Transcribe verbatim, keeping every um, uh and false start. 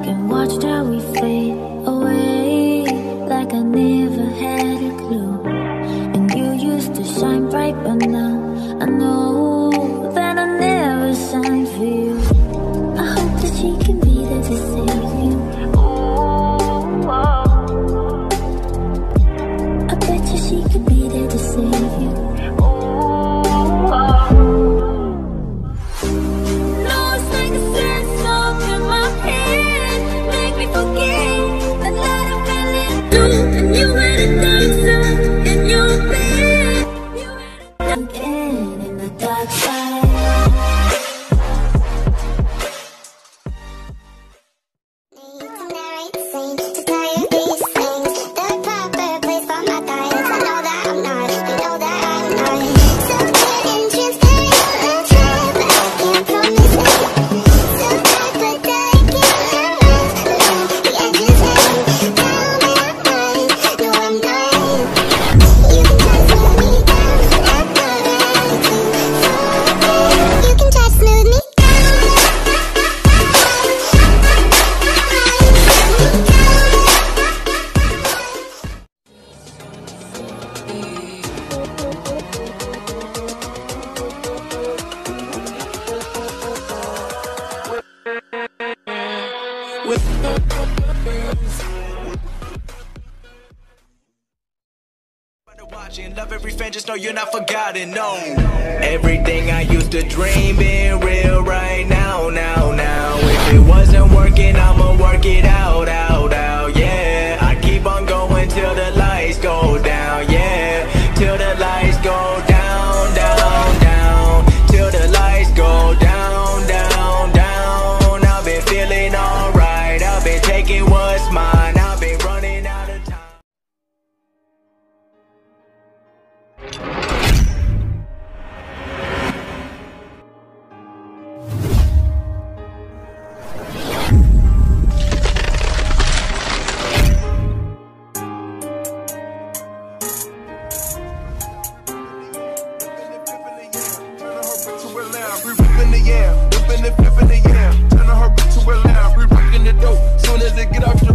back and watched how we fade away, like I never had a clue. And you used to shine bright, but now I know that I never shine for you. I hope that she can be there to save you. I bet you she could be there to save you. Love every fan, just know you're not forgotten, no. Everything I used to dream being real right now, now, now. If it wasn't working, I'ma work it out, out, out, yeah. I keep on going till the lights go down, yeah. Till the lights go down, down, down. Till the lights go down, down, down. I've been feeling alright, I've been taking what's mine. Get off.